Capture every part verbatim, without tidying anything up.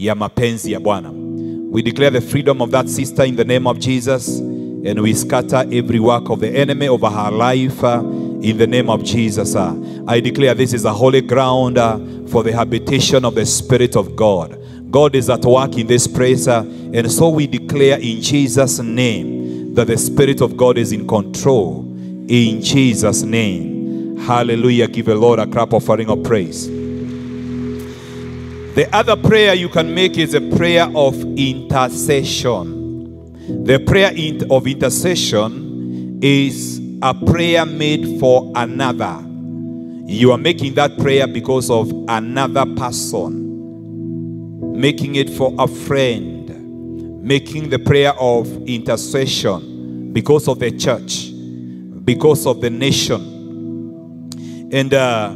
ya mapenzi ya Bwana. We declare the freedom of that sister in the name of Jesus, and we scatter every work of the enemy over her life uh, in the name of Jesus. Uh. I declare this is a holy ground uh, for the habitation of the Spirit of God. God is at work in this place, uh, and so we declare in Jesus' name that the Spirit of God is in control in Jesus' name. Hallelujah. Give the Lord a clap offering of praise. The other prayer you can make is a prayer of intercession. The prayer of intercession is a prayer made for another. You are making that prayer because of another person. Making it for a friend. Making the prayer of intercession because of the church. Because of the nation. And uh,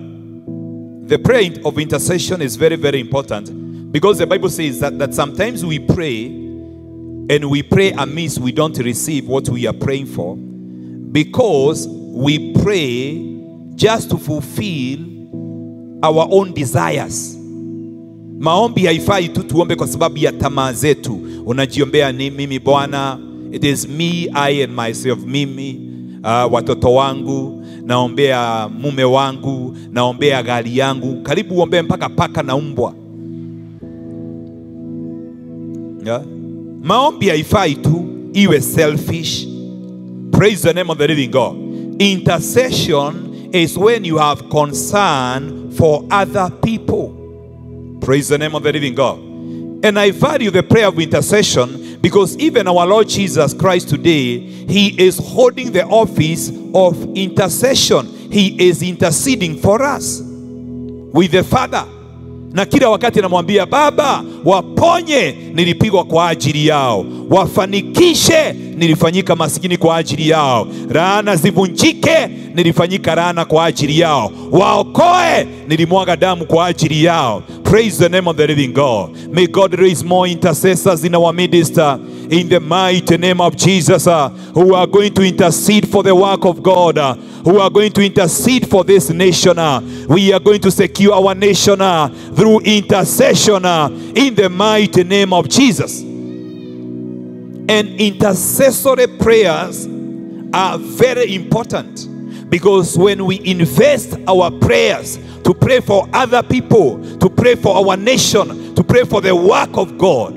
the prayer of intercession is very, very important, because the Bible says that, that sometimes we pray and we pray amiss. We don't receive what we are praying for because we pray just to fulfill our own desires. Maombi haifai tu tuombe kwa sababu ya tamaa zetu. Unajiombea ni mimi Bwana. It is me, I and myself, mimi. Uh, watoto wangu, naombea mume wangu, naombea gari yangu. Karibu uombe mpaka paka na umbwa. Yeah? Maombi haifai tu iwe selfish. Praise the name of the living God. Intercession is when you have concern for other people. Praise the name of the living God. And I value the prayer of intercession, because even our Lord Jesus Christ today, he is holding the office of intercession. He is interceding for us with the Father. Na kila wakati namwambia Baba, waponye nilipigwa kwa ajili yao. Wafanikishe, nilifanyika masikini kwa ajili yao. Laana zivunjike, nilifanyika laana kwa ajili yao. Waokoe, nilimwaga damu kwa ajili yao. Praise the name of the living God. May God raise more intercessors in our midst, uh, in the mighty name of Jesus, uh, who are going to intercede for the work of God, uh, who are going to intercede for this nation. Uh, we are going to secure our nation uh, through intercession uh, in the mighty name of Jesus. And intercessory prayers are very important, because when we invest our prayers to pray for other people, to pray for our nation, to pray for the work of God,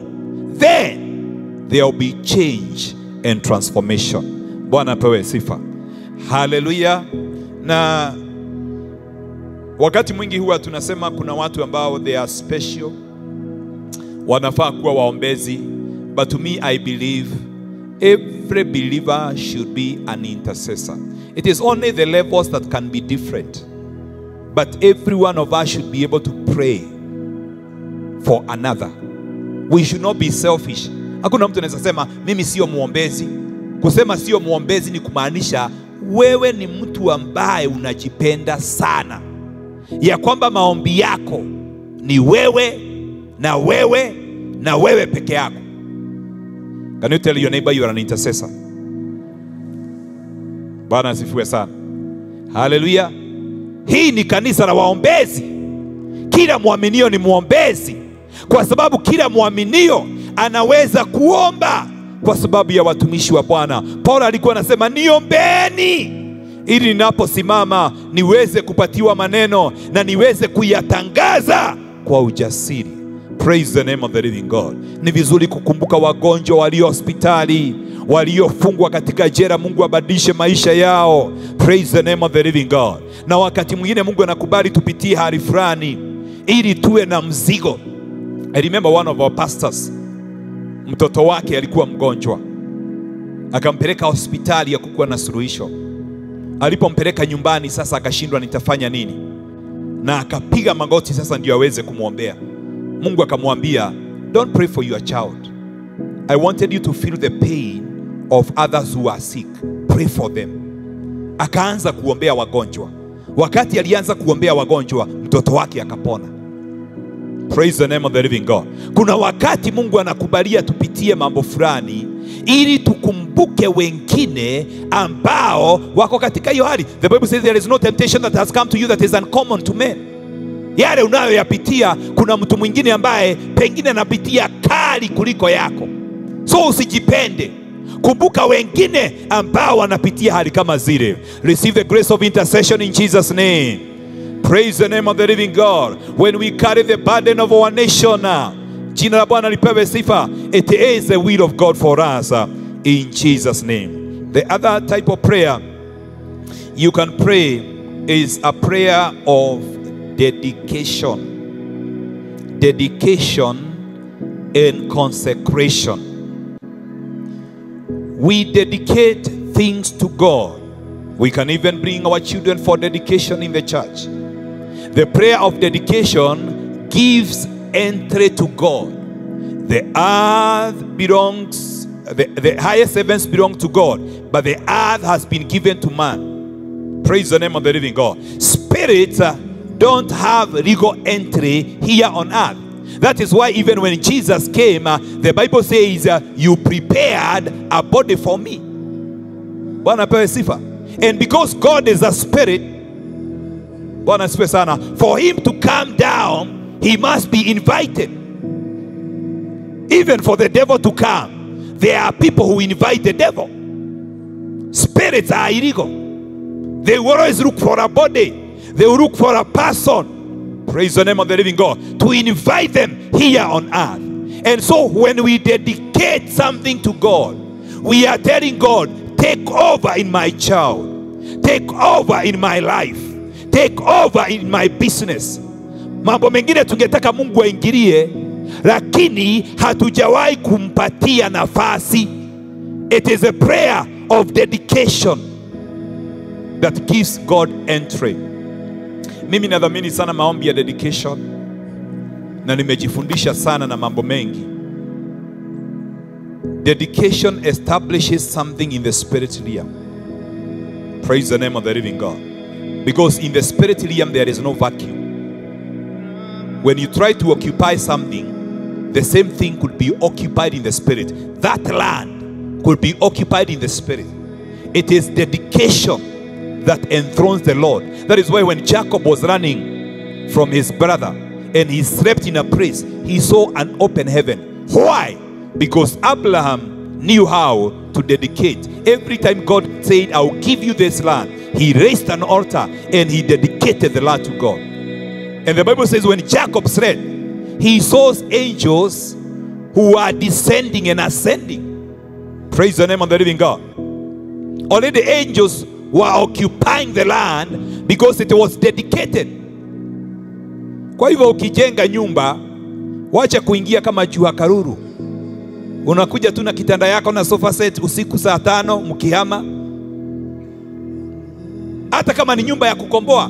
then there will be change and transformation. Bwana pewe sifa. Hallelujah. Na wakati mwingi huwa tunasema kuna watu ambao they are special, wanafaa kuwa waombezi. But to me, I believe every believer should be an intercessor. It is only the levels that can be different. But every one of us should be able to pray for another. We should not be selfish. Hakuna mtu anaweza sema mimi sio muombezi. Kusema sio muombezi ni kumaanisha wewe ni mtu ambaye unajipenda sana, ya kwamba maombi yako ni wewe na wewe na wewe peke yako. Can you tell your neighbor you are an intercessor? Bwana asifiwe sana. Hallelujah. Hii ni kanisa la waombezi. Kila muaminio ni muombezi, kwa sababu kila muaminio anaweza kuomba kwa sababu ya watumishi wa Bwana. Paulo alikuwa anasema niombeeni ili ninaposimama niweze kupatiwa maneno na niweze kuyatangaza kwa ujasiri. Praise the name of the living God. Ni vizuri kukumbuka wagonjwa walio hospitali, waliofungwa katika jela. Mungu abadilishe maisha yao. Praise the name of the living God. Na wakati mwingine Mungu anakubali tupitie hali fulani ili tuwe na mzigo. I remember one of our pastors, mtoto wake alikuwa mgonjwa, akampeleka hospitali ya kukuwa na suluhisho. Alipompeleka nyumbani sasa akashindwa nitafanya nini, na akapiga magoti sasa ndio aweze kumwombea. Mungu akamwambia, don't pray for your child. I wanted you to feel the pain of others who are sick. Pray for them. Akaanza kuombea wagonjwa. Wakati alianza kuombea wagonjwa, mtoto wake akapona. Praise the name of the living God. Kuna wakati Mungu anakubalia tupitie mambo fulani ili tukumbuke wengine ambao wako katika hiyo hali. The Bible says there is no temptation that has come to you that is uncommon to men. yale unayoyapitia kuna mtu mwingine ambaye pengine anapitia kali kuliko yako. So usijipende. Kumbuka wengine ambao wanapitia hali kama zile. Receive the grace of intercession in Jesus' name. Praise the name of the living God. When we carry the burden of our nation, jina la Bwana lipewe sifa. It is the will of God for us in Jesus' name. The other type of prayer you can pray is a prayer of dedication. Dedication and consecration. We dedicate things to God. We can even bring our children for dedication in the church. The prayer of dedication gives entry to God. The earth belongs, the, the highest heavens belong to God, but the earth has been given to man. Praise the name of the living God. Spirits uh, don't have legal entry here on earth. That is why even when Jesus came, uh, the Bible says, uh, you prepared a body for me. And because God is a spirit, for him to come down, he must be invited. Even for the devil to come, there are people who invite the devil. Spirits are illegal. They will always look for a body. They will look for a person. Praise the name of the living God. To invite them here on earth. And so when we dedicate something to God, we are telling God, take over in my child. Take over in my life. Take over in my business. Mambo mengine tungetaka Mungu aingilie, lakini hatujawahi kumpatia nafasi. It is a prayer of dedication that gives God entry. Mimi nadhamini sana maombi ya dedication, na nimejifundisha sana na mambo mengi. Dedication establishes something in the spirit realm. Praise the name of the living God. Because in the spirit realm there is no vacuum. When you try to occupy something, the same thing could be occupied in the spirit. That land could be occupied in the spirit. It is dedication that enthrones the Lord. That is why when Jacob was running from his brother and he slept in a place, he saw an open heaven. Why? Because Abraham knew how to dedicate. Every time God said, I will give you this land, he raised an altar and he dedicated the land to God. And the Bible says when Jacob slept, he saw angels who are descending and ascending. Praise the name of the living God. Already angels were occupying the land because it was dedicated. Kwa hivyo ukijenga nyumba, wacha kuingia kama jua karuru. Unakuja tu na kitanda yako na sofa set usiku saa tano mkihama. Hata kama ni nyumba ya kukomboa,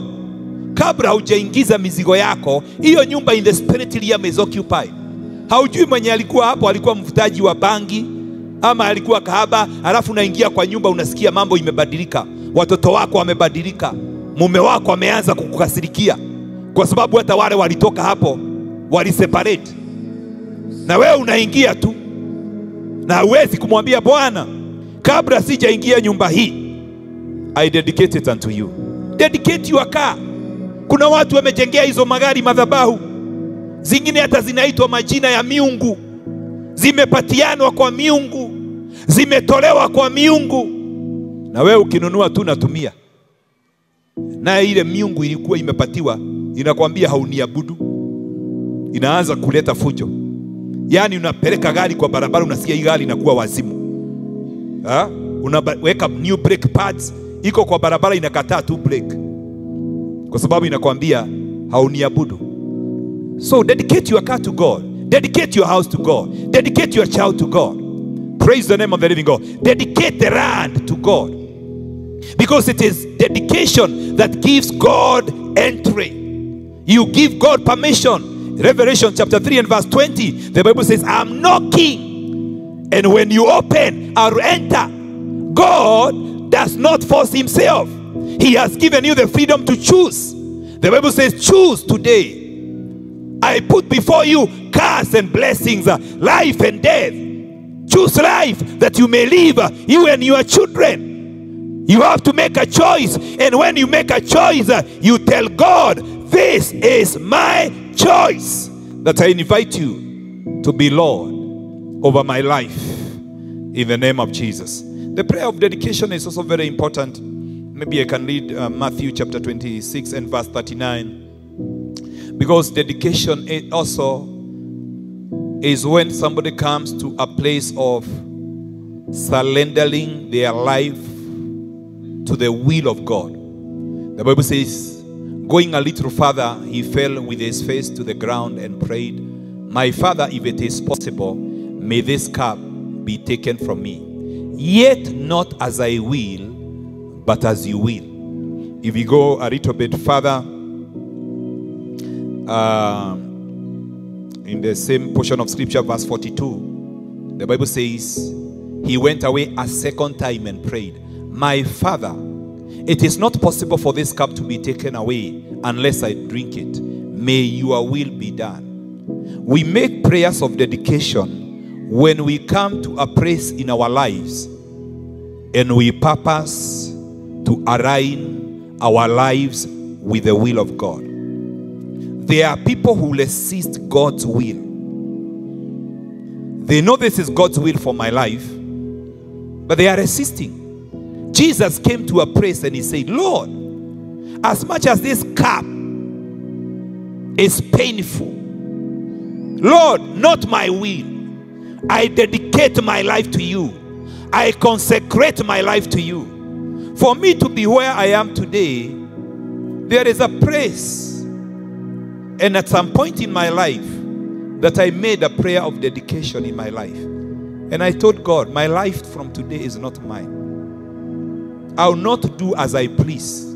kabla hujaingiza mizigo yako, hiyo nyumba in the spirit realm is occupied. Haujui mwenye alikuwa hapo, alikuwa mvutaji wa bangi ama alikuwa kahaba, alafu unaingia kwa nyumba unasikia mambo imebadilika. Watoto wako wamebadilika. Mume wako ameanza kukukasirikia. Kwa sababu hata wale walitoka hapo, waliseparate. Na wewe unaingia tu. Na huwezi kumwambia Bwana, kabla sijaingia nyumba hii, I dedicate it unto you. Dedicate your car. Kuna watu wamejengea hizo magari madhabahu. Zingine hata zinaitwa majina ya miungu. Zimepatianwa kwa miungu. Zimetolewa kwa miungu. Na wewe ukinunua tu natumia. Na ile miungu ilikuwa imepatiwa, inakwambia hauniabudu. Inaanza kuleta fujo. Yaani unapeleka gari kwa barabara unasikia hii gari inakuwa wazimu. Ha? Unaweka new brake pads, iko kwa barabara inakataa tu brake. Kwa sababu inakwambia hauniabudu. So dedicate your car to God. Dedicate your house to God. Dedicate your child to God. Praise the name of the living God. Dedicate the land to God. Because it is dedication that gives God entry. You give God permission. Revelation chapter three and verse twenty. The Bible says, I'm knocking. And when you open, I'll enter. God does not force himself. He has given you the freedom to choose. The Bible says, choose today. I put before you curse and blessings, uh, life and death. Choose life that you may live, uh, you and your children. You have to make a choice. And when you make a choice, uh, you tell God, this is my choice, that I invite you to be Lord over my life in the name of Jesus. The prayer of dedication is also very important. Maybe I can read uh, Matthew chapter twenty-six and verse thirty-nine. Because dedication is also is when somebody comes to a place of surrendering their life to the will of God. The Bible says, going a little further, he fell with his face to the ground and prayed, "My Father, if it is possible, may this cup be taken from me. Yet not as I will, but as you will." If you go a little bit further, uh, in the same portion of scripture, verse forty-two, the Bible says, he went away a second time and prayed, "My Father, it is not possible for this cup to be taken away unless I drink it. May your will be done." We make prayers of dedication when we come to a place in our lives and we purpose to align our lives with the will of God. There are people who resist God's will. They know this is God's will for my life, but they are resisting. Jesus came to a place and he said, "Lord, as much as this cup is painful, Lord, not my will. I dedicate my life to you. I consecrate my life to you. For me to be where I am today, there is a place, and at some point in my life, that I made a prayer of dedication in my life. And I told God, my life from today is not mine. I'll not do as I please,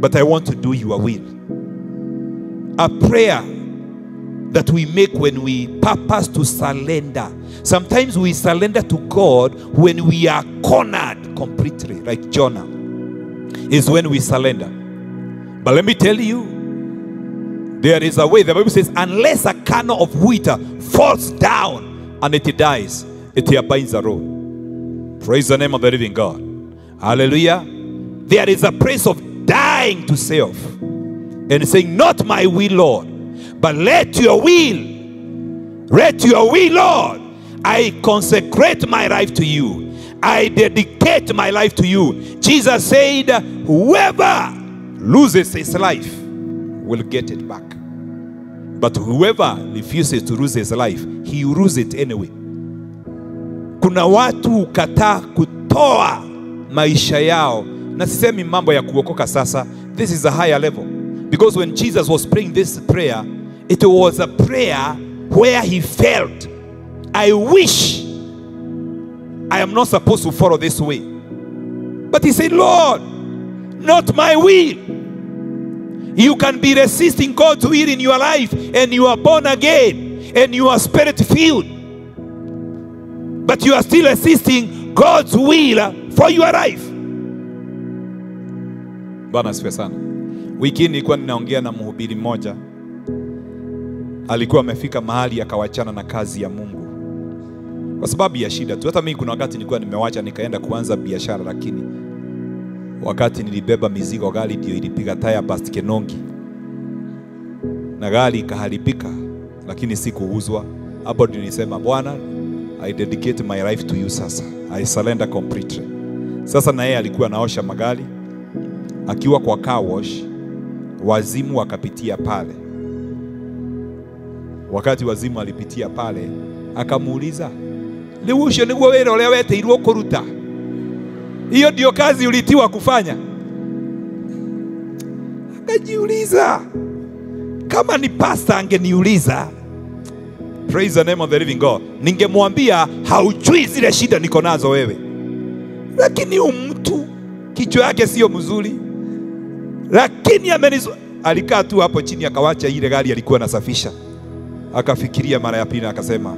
but I want to do your will." A prayer that we make when we purpose to surrender. Sometimes we surrender to God when we are cornered completely, like Jonah, is when we surrender. But let me tell you, there is a way. The Bible says, unless a kernel of wheat falls down and it dies, it abides the road. Praise the name of the living God. Hallelujah. There is a place of dying to self and saying, "Not my will, Lord, but let your will, let your will, Lord. I consecrate my life to you. I dedicate my life to you." Jesus said, "Whoever loses his life will get it back. But whoever refuses to lose his life, he will lose it anyway." Kuna watu kata kutoa maisha yao. Na sisemi mambo ya kuokoka sasa. This is a higher level. Because when Jesus was praying this prayer, it was a prayer where he felt, I wish I am not supposed to follow this way. But he said, "Lord, not my will." You can be resisting God's will in your life, and you are born again, and you are spirit-filled, but you are still resisting God's will for your life. Bwana asifiwe sana. Wiki hii nilikuwa ninaongea na mhubiri mmoja. Alikuwa amefika mahali akawachana na kazi ya Mungu kwa sababu ya shida tu. Hata mimi kuna wakati nilikuwa nimewacha nikaenda kuanza biashara, lakini wakati nilibeba mizigo, gari ndio ilipiga taya past Kenongi na gari ikaharibika, lakini sikuuzwa. Hapo ndio nilisema, Bwana, I dedicate my life to you. Sasa I surrender completely. Sasa na yeye alikuwa anaosha magari, akiwa kwa car wash, wazimu wakapitia pale. Wakati wazimu alipitia pale, akamuuliza, "Liwushe ni wewe olewe te iruo kuruta. Hiyo ndio kazi ulitiwa kufanya?" Akajiuliza. Kama ni pastor angeniuliza, praise the name of the living God, ningemwambia haujui zile shida niko nazo wewe. Lakini mtu kichwa yake sio mzuri. Lakini amenizu alikaa tu hapo chini akawacha ile gari alikuwa anasafisha. Akafikiria mara ya pili akasema,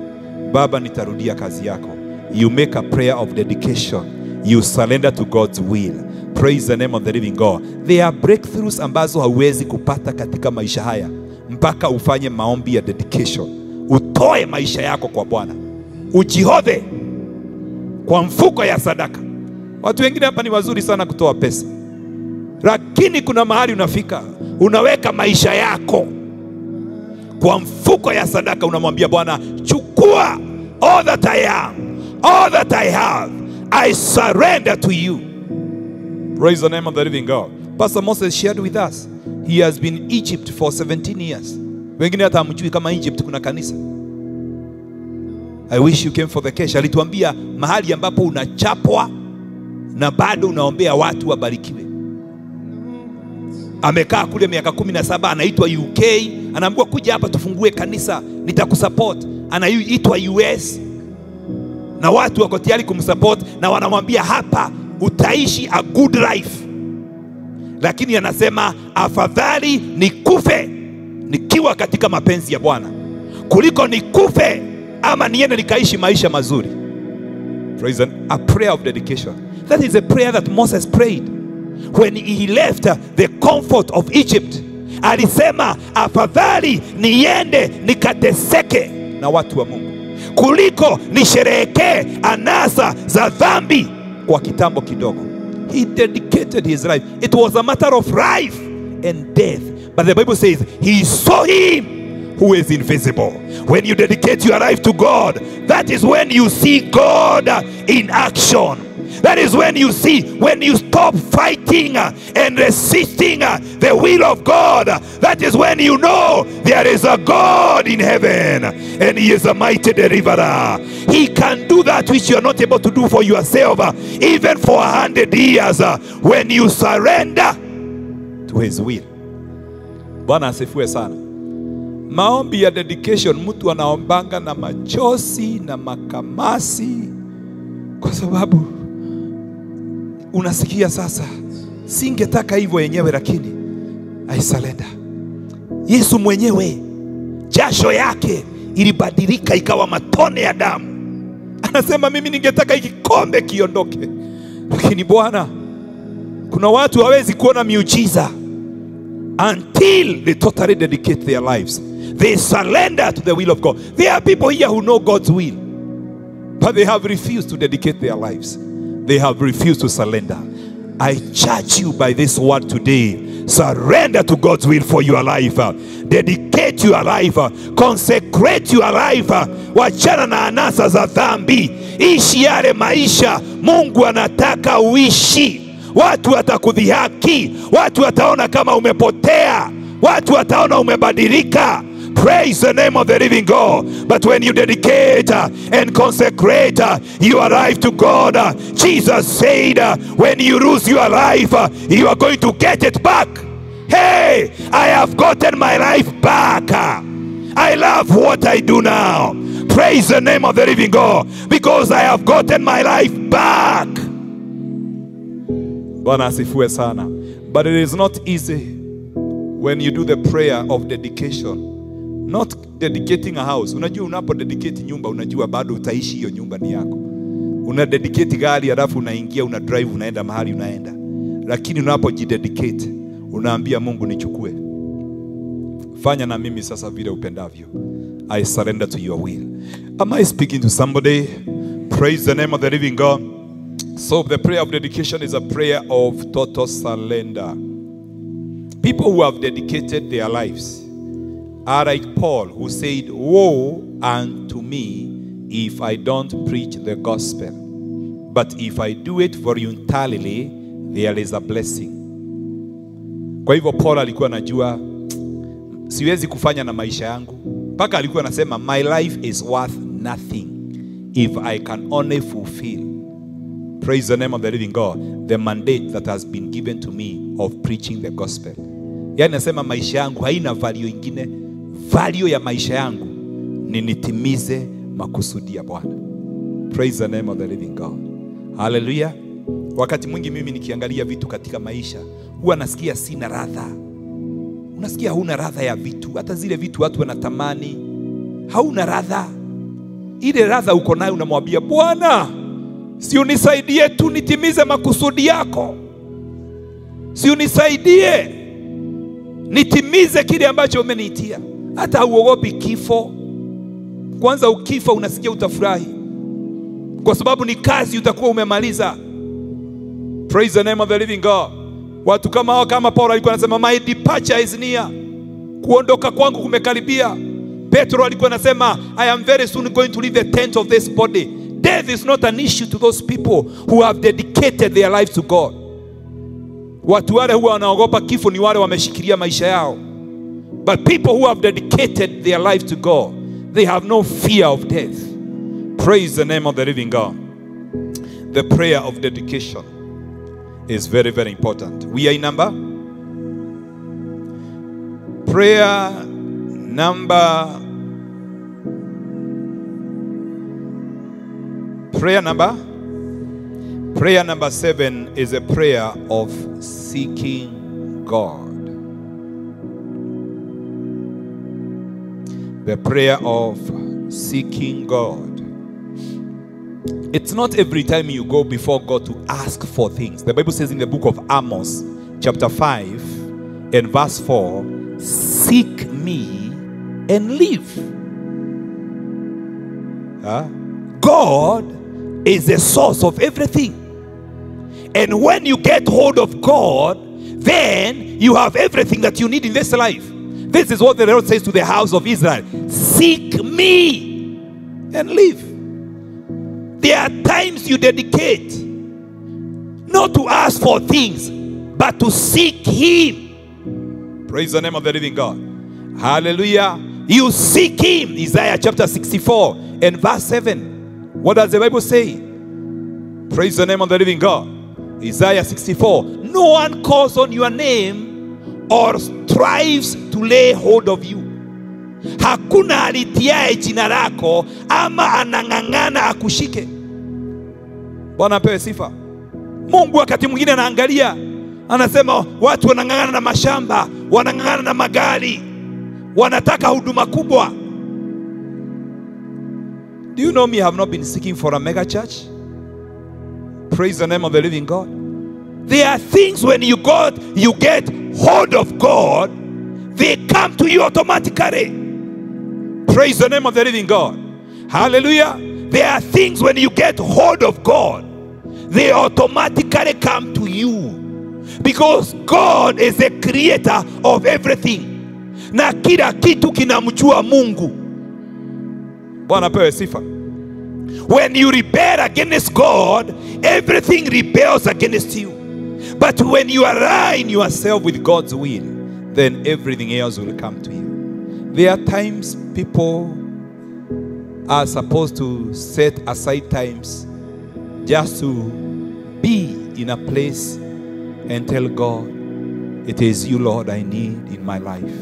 "Baba, nitarudia kazi yako." You make a prayer of dedication. You surrender to God's will. Praise the name of the living God. There are breakthroughs ambazo hauwezi kupata katika maisha haya mpaka ufanye maombi ya dedication. Utoe maisha yako kwa Bwana. Ujihodhe kwa mfuko ya sadaka. Watu wengine hapa ni wazuri sana kutoa pesa. Lakini kuna mahali unafika, unaweka maisha yako kwa mfuko ya sadaka, unamwambia Bwana, chukua all that I am, all that I have, I surrender to you. Praise the name of the living God. Pastor Moses shared with us, he has been in Egypt for seventeen years. Wengine hata hamjui kama Egypt kuna kanisa. I wish you came for the cash. Alituambia mahali ambapo unachapwa na bado unaombea watu wabarikiwe. Amekaa kule miaka kumi na saba, anaitwa U K, anaambiwa kuja hapa tufungue kanisa, nitakusupport. Anaitwa U S. Na watu wako tayari kumsupport na wanamwambia hapa utaishi a good life. Lakini anasema afadhali nikufe nikiwa katika mapenzi ya Bwana kuliko nikufe ama niende nikaishi maisha mazuri. Praise God. A prayer of dedication. That is a prayer that Moses prayed when he left the comfort of Egypt. Alisema afadhali niende nikateseke na watu wa Mungu kuliko nisherehekee anasa za dhambi kwa kitambo kidogo. He dedicated his life. It was a matter of life and death. But the Bible says he saw him who is invisible. When you dedicate your life to God, that is when you see God in action. That is when you see, when you stop fighting and resisting the will of God, that is when you know there is a God in heaven and he is a mighty deliverer. He can do that which you are not able to do for yourself, even for a hundred years, when you surrender to his will. Bwana asifiwe sana. Maombi ya dedication, mtu anaombanga na machozi na makamasi kwa sababu unasikia sasa, singetaka hivyo yenyewe lakini I surrender. Yesu mwenyewe jasho yake ilibadilika ikawa matone ya damu. Anasema mimi ningetaka ikikombe kiondoke, lakini Bwana, kuna watu hawezi kuona miujiza until they totally dedicate their lives. They surrender to the will of God. There are people here who know God's will, but they have refused to dedicate their lives. They have refused to surrender. I charge you by this word today, surrender to God's will for your life. Dedicate your life. Consecrate your life. Wachana na anasa za dhambi. Ishi yale maisha Mungu anataka uishi. Watu watakudhihaki. Watu wataona kama umepotea. Watu wataona umebadilika. Praise the name of the living God. But when you dedicate uh, and consecrate uh, your life to God, uh, Jesus said, uh, when you lose your life, uh, you are going to get it back. Hey, I have gotten my life back. Uh, I love what I do now. Praise the name of the living God, because I have gotten my life back. But it is not easy when you do the prayer of dedication. Not dedicating a house. Unajua unapo dedicate nyumba, unajua bado utaishi hiyo nyumba ni yako. Una dedicate gari alafu unaingia, una drive, unaenda mahali unaenda. Lakini unapo jidedicate, unaambia Mungu nichukue. Fanya na mimi sasa vile upendavyo. I surrender to your will. Am I speaking to somebody? Praise the name of the living God. So the prayer of dedication is a prayer of total surrender. People who have dedicated their lives are like Paul, who said, woe unto me if I don't preach the gospel. But if I do it voluntarily, there is a blessing. Kwa hivyo Paul alikuwa anajua, siwezi kufanya na maisha yangu. Paka alikuwa anasema, my life is worth nothing if I can only fulfill, praise the name of the living God, the mandate that has been given to me of preaching the gospel. Yani nasema maisha yangu haina value ingine. Value ya maisha yangu ni nitimize makusudi ya Bwana. Praise the name of the living God. Hallelujah. Wakati mwingi mimi nikiangalia vitu katika maisha, huwa nasikia sina radha. Unasikia huna radha ya vitu. Hata zile vitu watu wanatamani, hauna radha. Ile radha uko nayo unamwambia Bwana, si unisaidie tu nitimize makusudi yako. Si unisaidie nitimize kile ambacho umeniitia. Hata uogopi kifo. Kwanza ukifa unasikia utafurahi, kwa sababu ni kazi utakuwa umemaliza. Praise the name of the living God. Watu kama hao, kama Paulo alikuwa anasema my departure is near, kuondoka kwangu kumekaribia. Petro alikuwa anasema I am very soon going to leave the tent of this body. Death is not an issue to those people who have dedicated their lives to God. Watu wale huwa wanaogopa kifo ni wale wameshikilia maisha yao. But people who have dedicated their life to God, they have no fear of death. Praise the name of the living God. The prayer of dedication is very, very important. We are in number. Prayer number. Prayer number. Prayer number seven is a prayer of seeking God. The prayer of seeking God. It's not every time you go before God to ask for things. The Bible says in the book of Amos, chapter five and verse four, seek me and live. Huh? God is the source of everything. And when you get hold of God, then you have everything that you need in this life. This is what the Lord says to the house of Israel. Seek me and live. There are times you dedicate not to ask for things, but to seek Him. Praise the name of the living God. Hallelujah. You seek Him. Isaiah chapter sixty-four and verse seven. What does the Bible say? Praise the name of the living God. Isaiah sixty-four. No one calls on your name or strives to lay hold of you. Hakuna alitiae jina lako ama anang'ang'ana akushike. Bwana apewe sifa. Mungu wakati mwingine anaangalia, anasema watu wanang'ang'ana na mashamba, wanang'ang'ana na magari, wanataka huduma kubwa. Do you know me have not been seeking for a mega church? Praise the name of the living God. There are things when you God you get hold of God, they come to you automatically. Praise the name of the living God. Hallelujah. There are things when you get hold of God, they automatically come to you. Because God is the creator of everything. Na kila kitu kinamjua Mungu. Bwana pewe sifa. When you rebel against God, everything rebels against you. But when you align yourself with God's will, then everything else will come to you. There are times people are supposed to set aside times just to be in a place and tell God, it is you, Lord, I need in my life.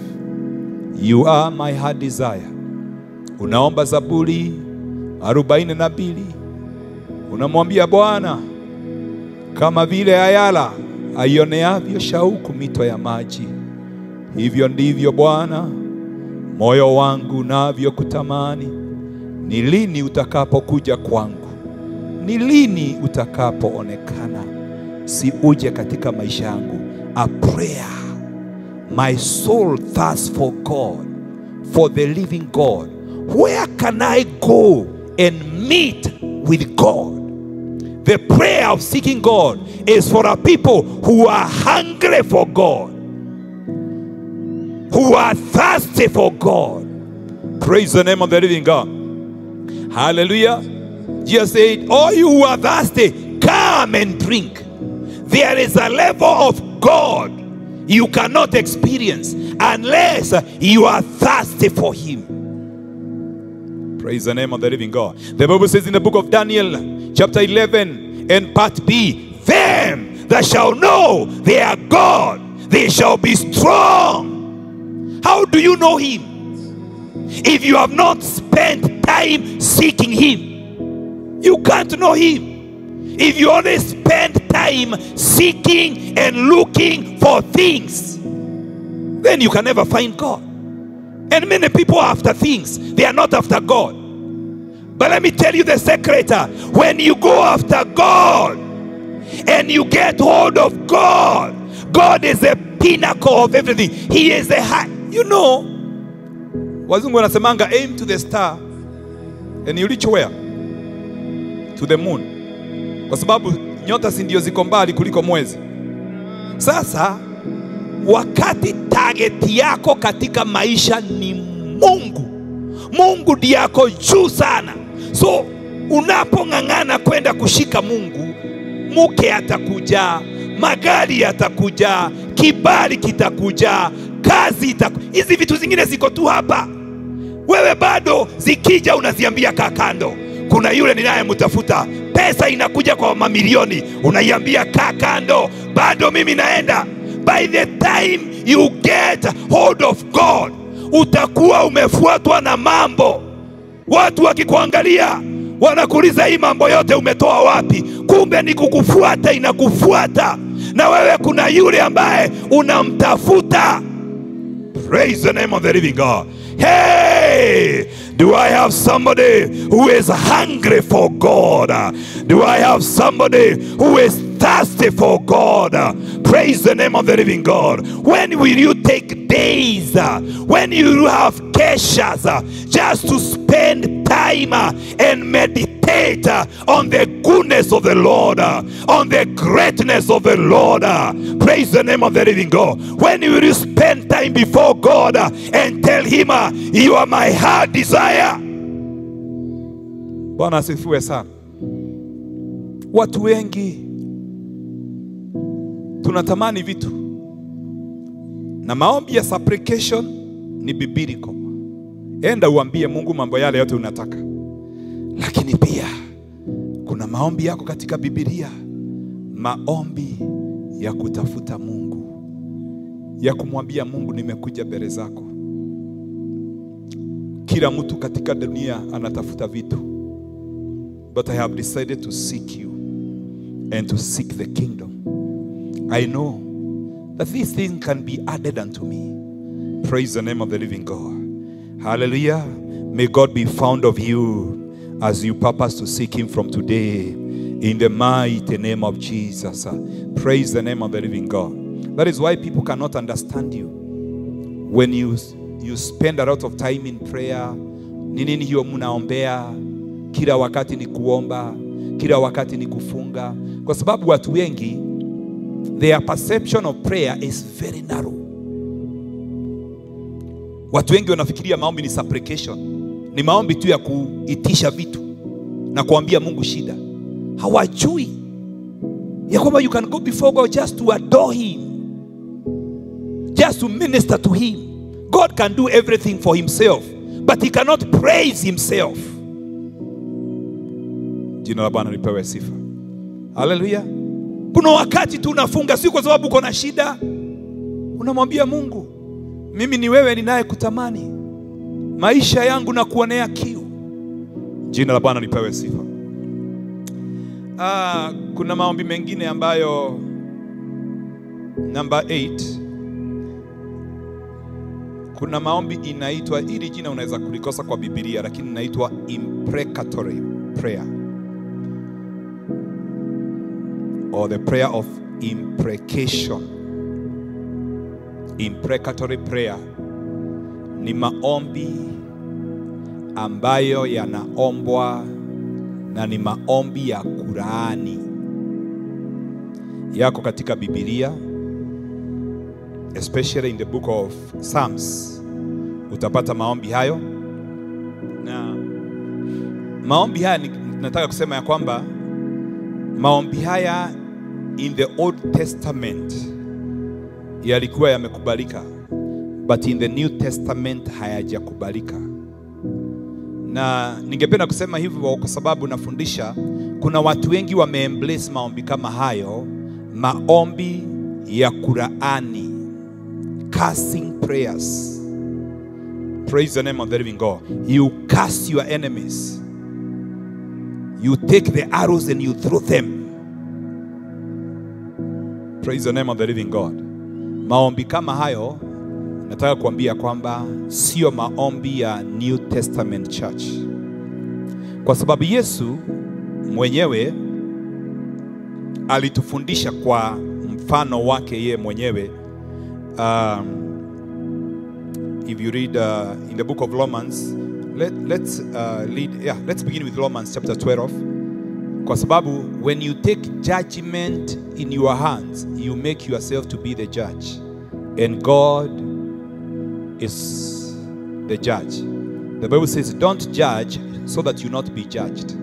You are my heart desire. Unaomba Zaburi arobaini na mbili. Unamwambia Bwana kama vile ayala aioneavyo shauku mito ya maji, hivyo ndivyo Bwana moyo wangu navyo kutamani. Ni lini utakapokuja kwangu? Ni lini utakapoonekana? Si uje katika maisha yangu. A prayer. My soul thirsts for God, for the living God. Where can I go and meet with God? The prayer of seeking God is for a people who are hungry for God, who are thirsty for God. Praise the name of the living God. Hallelujah. Jesus said, all you who are thirsty, come and drink. There is a level of God you cannot experience unless you are thirsty for Him. Praise the name of the living God. The Bible says in the book of Daniel, chapter eleven and part B, them that shall know their God, they shall be strong. How do you know Him? If you have not spent time seeking Him, you can't know Him. If you only spend time seeking and looking for things, then you can never find God. And many people are after things. They are not after God. But let me tell you the secret. When you go after God and you get hold of God, God is the pinnacle of everything. He is the high. You know, wazungu wanasemanga, aim to the star and you reach where? To the moon. Kwa sababu nyota si ndio ziko mbali kuliko mwezi. Sasa wakati target yako katika maisha ni Mungu, Mungu ndiye yako juu sana. So unapong'ang'ana kwenda kushika Mungu, mke atakuja, magari atakuja, kibali kitakuja, kazi itakuja. Hizi vitu zingine ziko tu hapa. Wewe bado zikija unaziambia kakando. Kuna yule ninayemtafuta, pesa inakuja kwa mamilioni, unaiambia kakando, bado mimi naenda. By the time you get hold of God, utakuwa umefuatwa na mambo. Watu wakikuangalia wanakuuliza hii mambo yote umetoa wapi? Kumbe ni kukufuata inakufuata. Na wewe kuna yule ambaye unamtafuta. Praise the name of the living God. Hey, do I have somebody who is hungry for God? Do I have somebody who is thirsty for God? Praise the name of the living God. When will you take days, when you have keshas, just to spend time and meditate on the goodness of the Lord, on the greatness of the Lord? Praise the name of the living God. When will you spend time before God and tell him, you are my heart desire? Bwana asifiwe sana. Watu wengi tunatamani vitu, na maombi ya supplication ni bibiliko. Enda uambie Mungu mambo yale yote unataka. Lakini pia kuna maombi yako katika Biblia, maombi ya kutafuta Mungu, ya kumwambia Mungu nimekuja mbele zako. Kila mtu katika dunia anatafuta vitu. But I have decided to seek you and to seek the kingdom. I know that these things can be added unto me. Praise the name of the living God. Hallelujah. May God be found of you as you purpose to seek him from today, in the mighty name of Jesus. Praise the name of the living God. That is why people cannot understand you when you you spend a lot of time in prayer. Ni nini hiyo mnaombea? Kila wakati ni kuomba, kila wakati ni kufunga. Kwa sababu watu wengi, their perception of prayer is very narrow. Watu wengi wanafikiria maombi ni supplication, ni maombi tu ya kuitisha vitu na kuambia Mungu shida. Hawajui ya kwamba you can go before God just to adore him, just to minister to him. God can do everything for himself, but he cannot praise himself. Jina la Bwana lipewe sifa. Hallelujah. Kuna wakati tunafunga si kwa sababu uko na shida. Unamwambia Mungu, mimi ni wewe ninayekutamani, maisha yangu na kuonea kiu. Jina la Bwana lipewe sifa. Ah, kuna maombi mengine ambayo number eight. Kuna maombi inaitwa, ili jina unaweza kulikosa kwa Biblia, lakini inaitwa imprecatory prayer, or the prayer of imprecation. Imprecatory prayer ni maombi ambayo yanaombwa, na ni maombi ya Qurani. Yako katika Biblia, especially in the book of Psalms. Utapata maombi hayo. Na maombi haya, nataka kusema ya kwamba maombi haya in the Old Testament yalikuwa yamekubalika, but in the New Testament hayajakubalika. Na ningependa kusema hivyo kwa sababu nafundisha kuna watu wengi wameembrace maombi kama hayo, maombi ya Qurani, cursing prayers. Praise the name of the living God. You curse your enemies. You take the arrows and you throw them. Praise the name of the living God. Maombi kama hayo, nataka kuambia kwamba sio maombi ya New Testament Church. Kwa sababu Yesu mwenyewe alitufundisha kwa mfano wake ye mwenyewe. Um, if you read uh, in the book of Romans, Let, let's uh, lead, yeah, let's begin with Romans chapter twelve. Kwa sababu when you take judgment in your hands, you make yourself to be the judge. And God is the judge. The Bible says, don't judge so that you not be judged.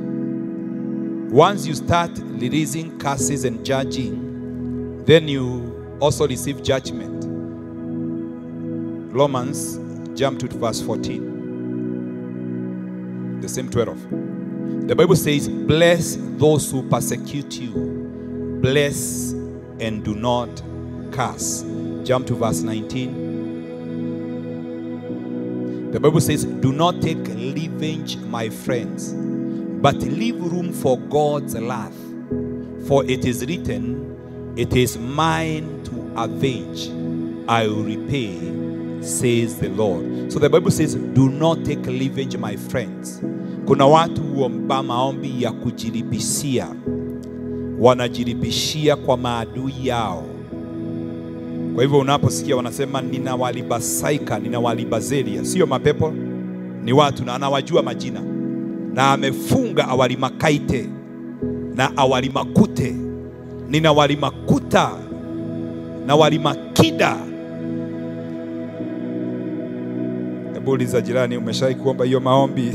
Once you start releasing curses and judging, then you also receive judgment. Romans, jump to verse fourteen. The same twelve. The Bible says, bless those who persecute you. Bless and do not curse. Jump to verse nineteen. The Bible says, do not take revenge, my friends, but leave room for God's wrath. For it is written, it is mine to avenge. I will repay, says the Lord. So the Bible says, do not take revenge, my friends. Kuna watu wampa maombi ya kujiribishia. Wanajiribishia kwa maadui yao. Kwa hivyo unaposikia wanasema ninawalibasaika, ninawalibazelia. Sio mapepo, ni watu na anawajua majina. Na amefunga awalimakaite na awalimakute nina walimakuta na walimakida. Ebuli za jirani, umeshai kuomba hiyo maombi?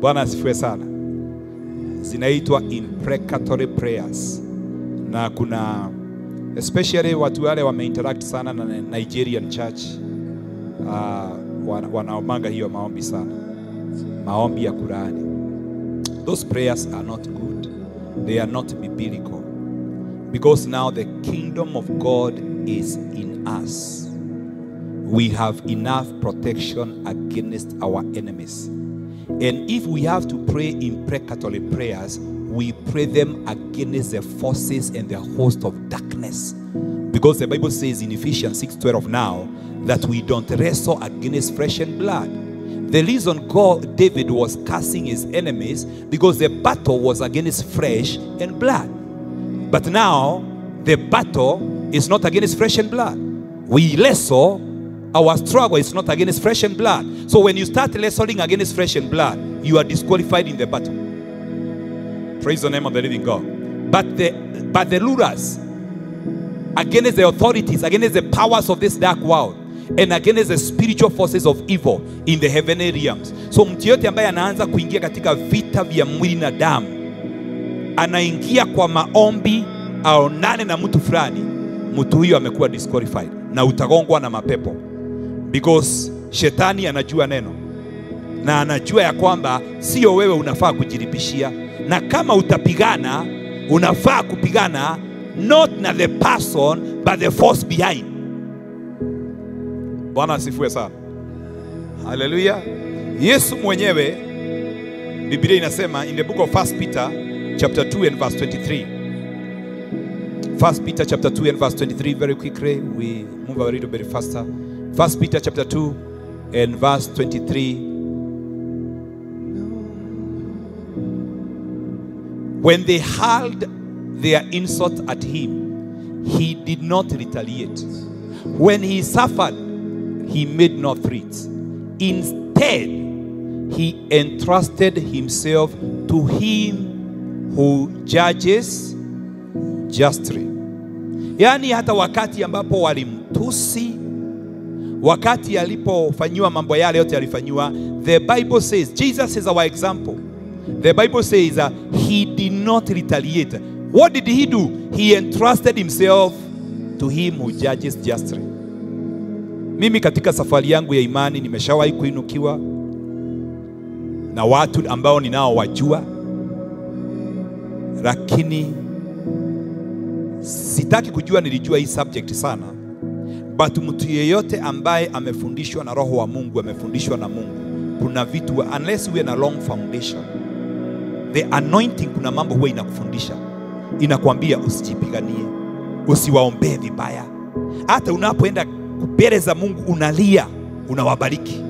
Bwana asifiwe sana. Zinaitwa imprecatory prayers. Na kuna especially watu wale wameinteract sana na Nigerian church, uh, wanaomanga hiyo maombi sana. Maombi ya Kurani. Those prayers are not good. They are not biblical. Because now the kingdom of God is in us. We have enough protection against our enemies. And if we have to pray imprecatory prayers, we pray them against the forces and the host of darkness. Because the Bible says in Ephesians six twelve now, that we don't wrestle against flesh and blood. The reason God, David was cursing his enemies, because the battle was against flesh and blood. But now, the battle is not against flesh and blood. We wrestle, our struggle is not against flesh and blood. So when you start wrestling against flesh and blood, you are disqualified in the battle. Praise the name of the living God. But the, but the rulers, against the authorities, against the powers of this dark world, and against the spiritual forces of evil in the heavenly realms. So mtu yote ambaye anaanza kuingia katika vita vya mwili na damu, anaingia kwa maombi, aonane na mtu fulani, mtu huyo amekuwa disqualified. Na utagongwa na mapepo. Because shetani anajua neno. Na anajua ya kwamba, sio wewe unafaa kujiribishia. Na kama utapigana, unafaa kupigana not na the person but the force behind. Bwana asifiwe sana. Hallelujah. Yesu mwenyewe, Biblia inasema in the book of first Peter chapter two and verse twenty-three. first Peter chapter two and verse twenty-three, very quickly we move a little bit faster. first Peter chapter two and verse twenty-three. When they hurled their insult at him, he did not retaliate. When he suffered, he made no threats. Instead, he entrusted himself to him who judges justly. Yani hata wakati ambapo walimtusi, wakati alipofanyiwa mambo yale yote alifanyiwa, the Bible says, Jesus is our example. The Bible says that uh, he did not retaliate. What did he do? He entrusted himself to him who judges justly. Mimi katika safari yangu ya imani nimeshawahi kuinukiwa na watu ambao ninaowajua, lakini sitaki kujua nilijua hii subject sana. But mtu yeyote ambaye amefundishwa na roho wa Mungu, amefundishwa na Mungu, kuna vitu unless we are a long foundation. The anointing kuna mambo huwa inakufundisha. Inakuambia usijipiganie. Usiwaombee vibaya. Hata unapoenda mbele za Mungu unalia, unawabariki.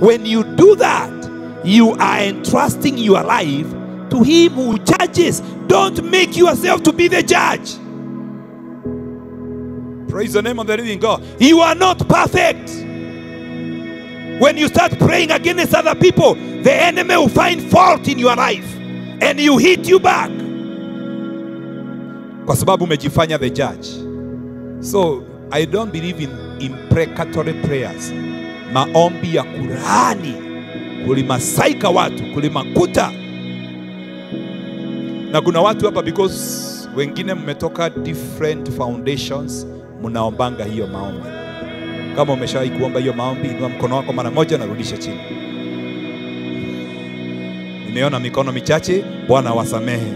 When you do that, you are entrusting your life to him who judges. Don't make yourself to be the judge. Praise the name of the living God. You are not perfect. When you start praying against other people, the enemy will find fault in your life and you hit you back, kwa sababu umejifanya the judge. So I don't believe in imprecatory prayers, maombi ya Kurani kulimasaika watu, kulimakuta. Na kuna watu hapa, because wengine mmetoka different foundations, munaombanga hiyo maombi. Kama umeshawahi kuomba hiyo maombi, inua mkono wako mara moja na rudisha chini. Nimeona mikono michache, Bwana wasamehe.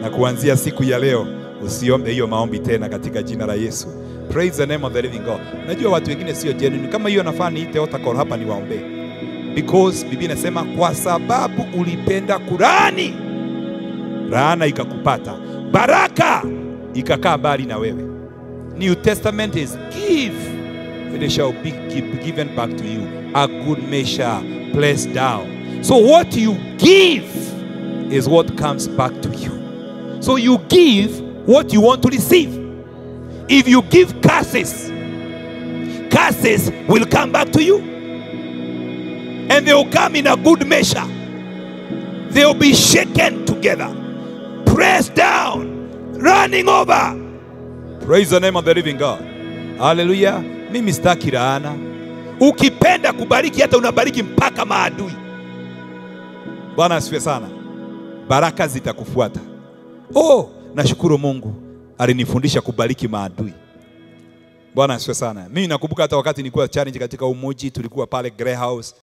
Na kuanzia siku ya leo, usiombe hiyo maombi tena katika jina la Yesu. Praise the name of the living God. Najua watu wengine sio genuine. Kama hiyo nafaa niite altar call hapa niwaombe. Because Biblia inasema kwa sababu ulipenda Kurani, laana ikakupata, baraka ikakaa mbali na wewe. New Testament is give, and it shall be given back to you. A good measure pressed down. So what you give is what comes back to you. So you give what you want to receive. If you give curses, curses will come back to you. And they will come in a good measure. They will be shaken together, pressed down, running over. Praise the name of the living God. Hallelujah. Mimi sitaki laana. Ukipenda kubariki hata unabariki mpaka maadui. Bwana asifiwe sana. Baraka zitakufuata. Oh, nashukuru Mungu alinifundisha kubariki maadui. Bwana asifiwe sana. Mimi nakumbuka hata wakati nilikuwa challenge katika umoji, tulikuwa pale Grey House.